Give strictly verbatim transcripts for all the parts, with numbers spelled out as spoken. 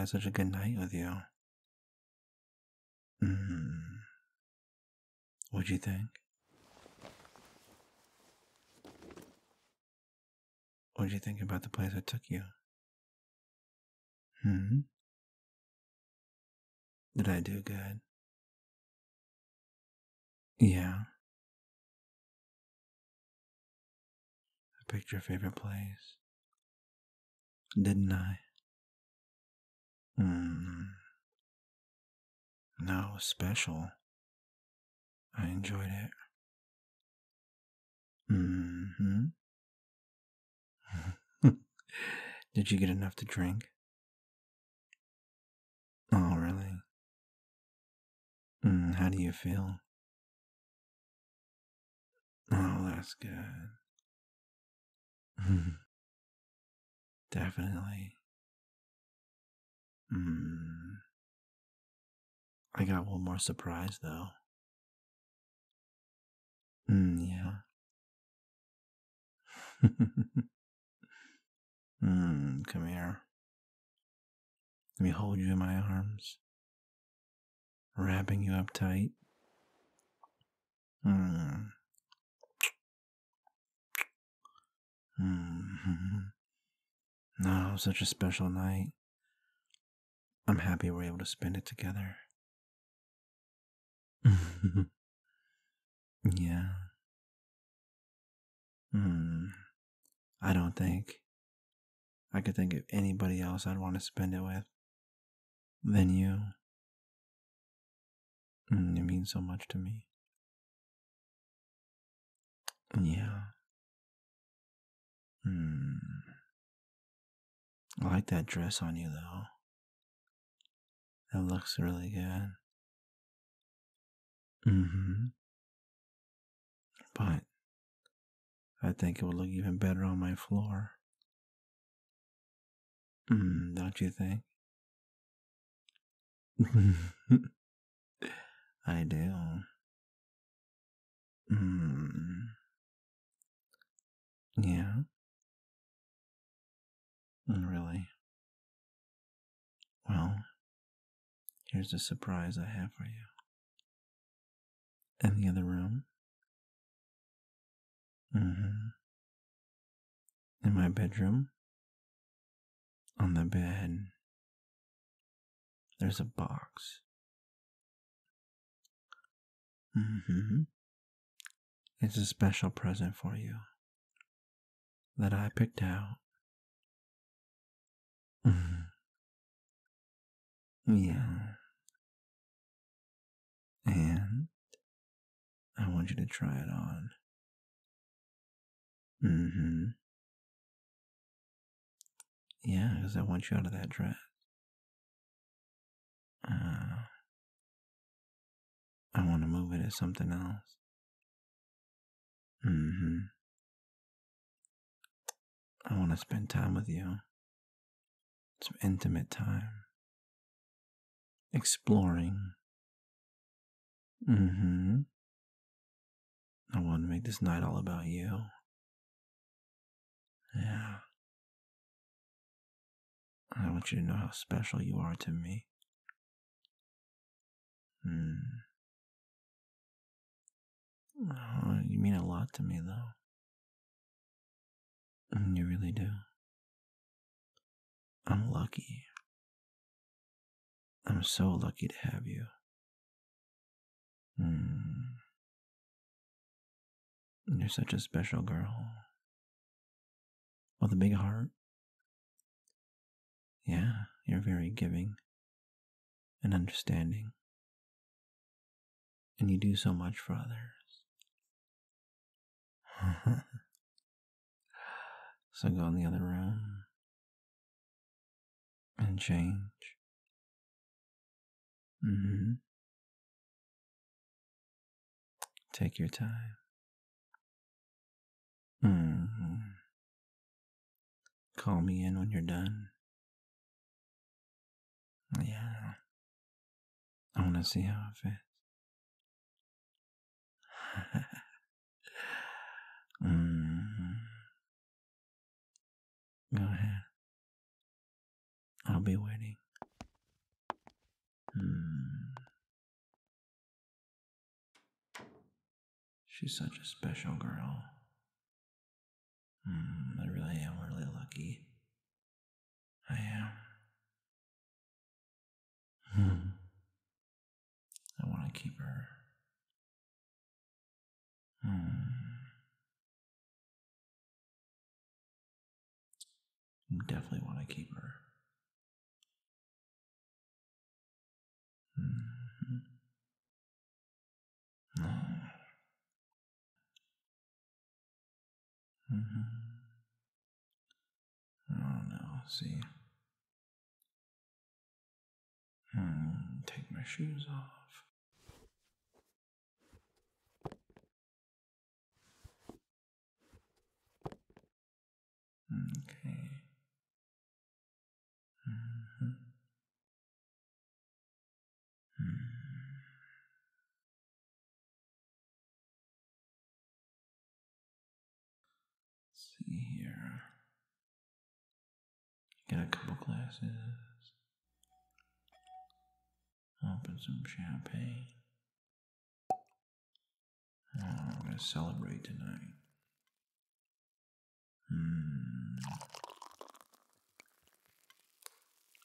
had such a good night with you. Mm. What'd you think? What'd you think about the place I took you? Hmm? Did I do good? Yeah. I picked your favorite place, didn't I? Hmm. No, it was special. I enjoyed it. Mm-hmm. Did you get enough to drink? Oh, really? Mm, how do you feel? Oh, that's good. Definitely. Mm. I got one more surprise, though. Mm, yeah. mm, come here. Let me hold you in my arms, wrapping you up tight. Mm. Mm-hmm. No, such a special night. I'm happy we're able to spend it together. Yeah. Hmm. I don't think I could think of anybody else I'd want to spend it with than you. Mm, it means so much to me. Yeah. Hmm. I like that dress on you, though. It looks really good. Mm-hmm. But I think it would look even better on my floor. Mm, don't you think? I do. Mm. Yeah. Really. Well, here's the surprise I have for you. In the other room. Mm-hmm. In my bedroom. On the bed. There's a box. Mm-hmm. It's a special present for you that I picked out. Mm-hmm. Yeah. And I want you to try it on. Mm-hmm. Yeah, because I want you out of that dress. Uh, I want to move it as something else. Mm-hmm. I want to spend time with you. Some intimate time. Exploring. Mm-hmm. I want to make this night all about you. Yeah. I want you to know how special you are to me. Mm. Oh, you mean a lot to me, though. You really do. I'm lucky. I'm so lucky to have you. Mm. You're such a special girl. With a big heart. Yeah, you're very giving and understanding. And you do so much for others. So go in the other room and change. Mm-hmm. Take your time. Mm-hmm. Call me in when you're done. Yeah. I want to see how it fits. Mm-hmm. Go ahead. I'll be waiting. Hmm. She's such a special girl. Hmm, I really am really lucky. I am. Hmm. I want to keep her. Hmm. Definitely want to keep her. Mm-hmm. Mm-hmm. Oh no, see. Mm, take my shoes off. Okay. Here, get a couple glasses, open some champagne. Oh, I'm gonna celebrate tonight. Hmm.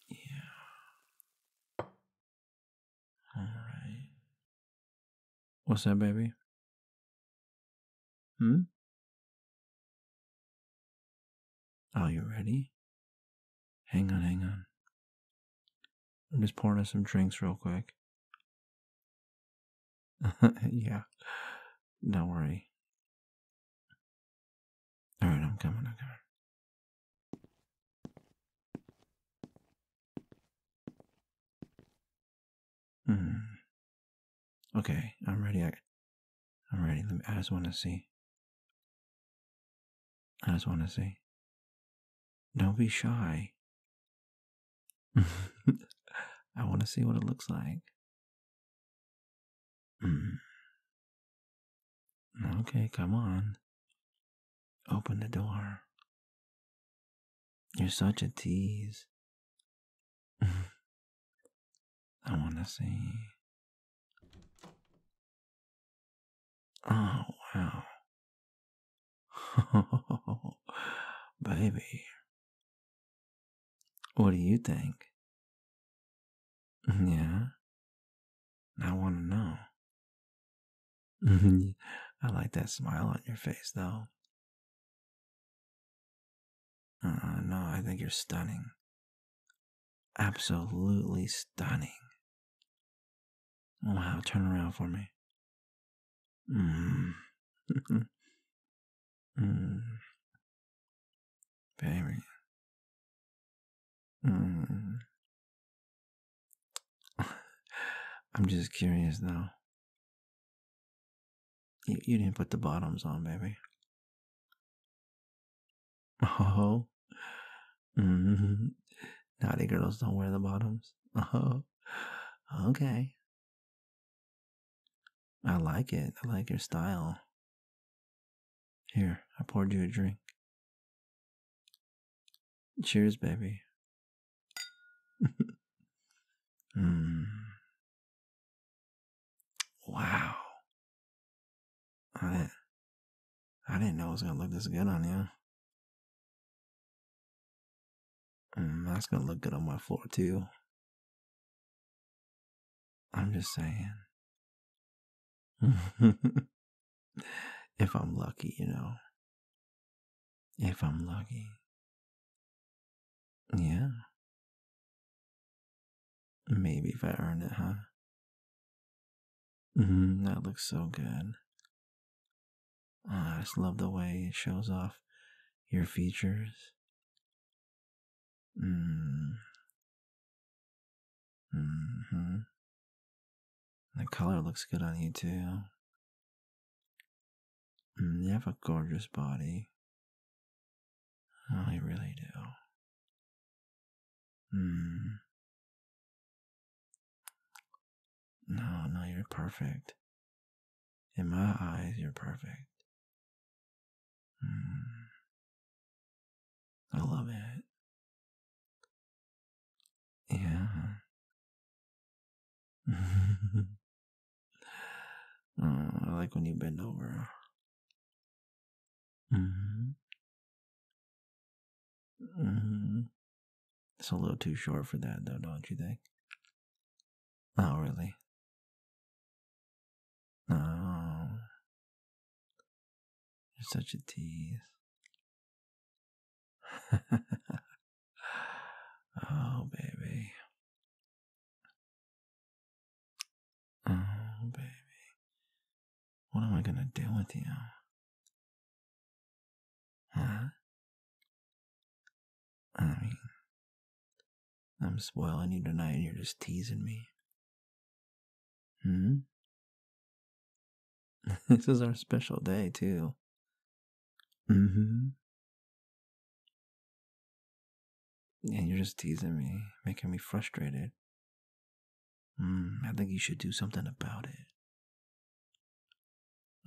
Yeah. Alright. What's that, baby? Hmm? Are you ready? Hang on, hang on. I'm just pouring us some drinks real quick. Yeah, don't worry. All right, I'm coming, I'm coming. Hmm. Okay, I'm ready. I, I'm ready. Let me, I just want to see. I just want to see. Don't be shy. I want to see what it looks like. Mm. Okay, come on. Open the door. You're such a tease. I want to see. Oh, wow. Baby. What do you think? Yeah? I want to know. I like that smile on your face, though. Uh, no, I think you're stunning. Absolutely stunning. Wow, turn around for me. Mm. Mm. Baby. Mm. I'm just curious though. You, you didn't put the bottoms on, baby. Oh, mm-hmm. Naughty girls don't wear the bottoms. Oh, okay. I like it. I like your style. Here, I poured you a drink. Cheers, baby. Mm. Wow. I didn't, I didn't know it was going to look this good on you. Mm, that's going to look good on my floor too. I'm just saying. If I'm lucky, you know. If I'm lucky. Yeah. Maybe if I earned it, huh? Mm, that looks so good. Oh, I just love the way it shows off your features. Mm. Mm-hmm. The color looks good on you, too. Mm, you have a gorgeous body. Oh, you really do. Mm. No, no, you're perfect. In my eyes, you're perfect. Mm. I love it. Yeah. Oh, I like when you bend over. Mm-hmm. Mm-hmm. It's a little too short for that, though, don't you think? Oh, really? Oh. You're such a tease. Oh, baby. Oh, baby. What am I gonna do with you? Huh? I mean, I'm spoiling you tonight and you're just teasing me. Hmm? This is our special day, too. Mm-hmm. And you're just teasing me, making me frustrated. Mm, I think you should do something about it.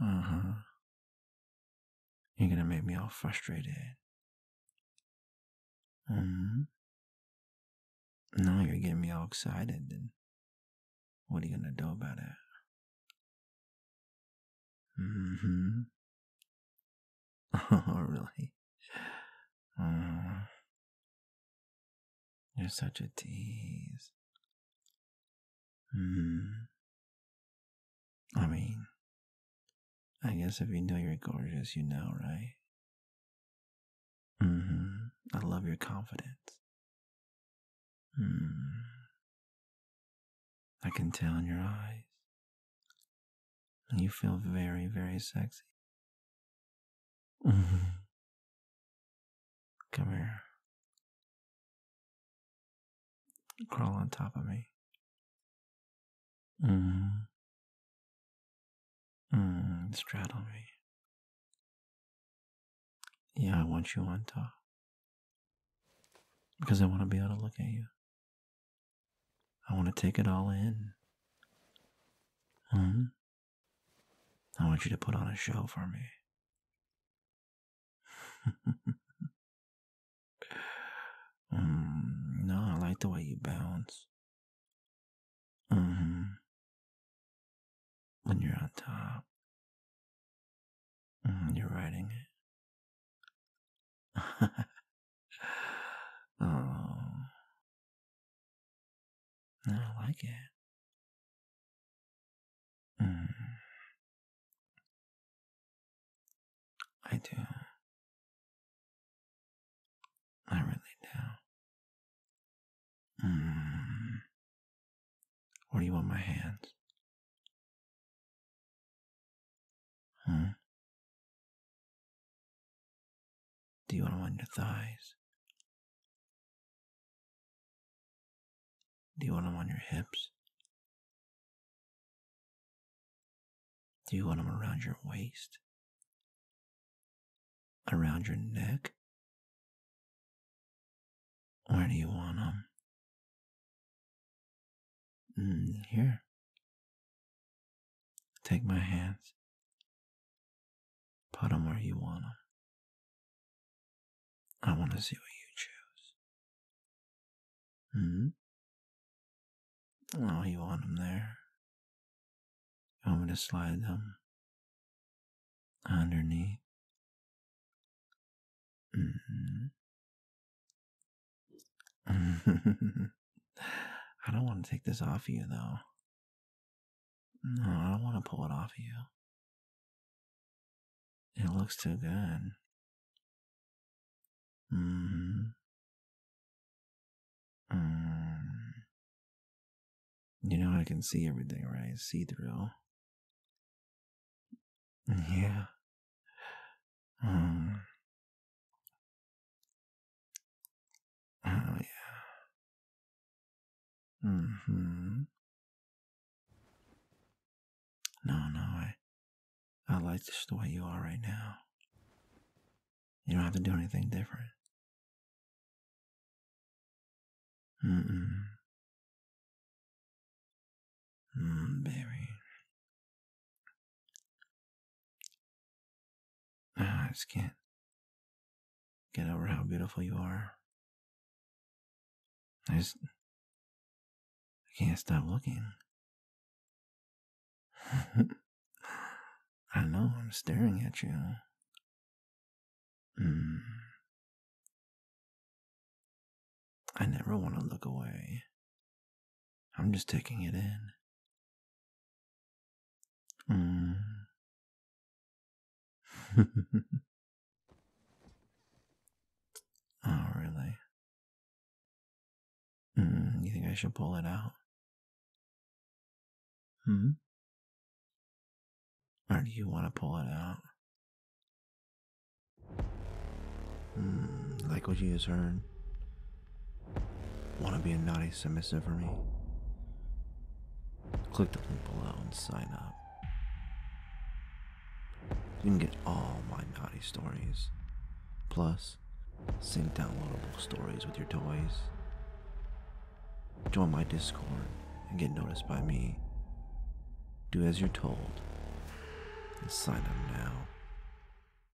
Uh-huh. You're gonna make me all frustrated. Mm-hmm. No, you're getting me all excited. Then what are you gonna do about it? Mm-hmm. Oh, really? Uh, you're such a tease. Mm. I mean, I guess if you know you're gorgeous, you know, right? Mm-hmm. I love your confidence. Mm. I can tell in your eyes. You feel very, very sexy. Mm-hmm. Come here. Crawl on top of me. Mm. Mm, straddle me. Yeah, I want you on top. Because I want to be able to look at you. I want to take it all in. Mm. I want you to put on a show for me. mm, no, I like the way you bounce. Mm-hmm. When you're on top, mm, you're riding it. Oh, I like it. Mm. I do. I really do. Mm. What do you want my hands? Hmm? Do you want them on your thighs? Do you want them on your hips? Do you want them around your waist? Around your neck? Where do you want them? Mm, here. Take my hands. Put them where you want them. I want to see what you choose. Hmm? Oh, you want them there. You want me to slide them underneath? Mm-hmm. I don't want to take this off of you, though. No, I don't want to pull it off of you. It looks too good. Mm-hmm. Mm. You know I can see everything, right? See through. Yeah. Mm. Oh, yeah. Mm-hmm. No, no, I... I like just the way you are right now. You don't have to do anything different. Mm-mm. Mm, baby. Ah, I just can't get over how beautiful you are. I just... I can't stop looking. I know I'm staring at you. Mm. I never want to look away. I'm just taking it in. Mm. Oh, really? Mm, you think I should pull it out? Hmm? Or do you want to pull it out? Mm, like what you just heard? Want to be a naughty submissive for me? Click the link below and sign up. You can get all my naughty stories, plus sync downloadable stories with your toys. Join my Discord and get noticed by me. Do as you're told and sign up now.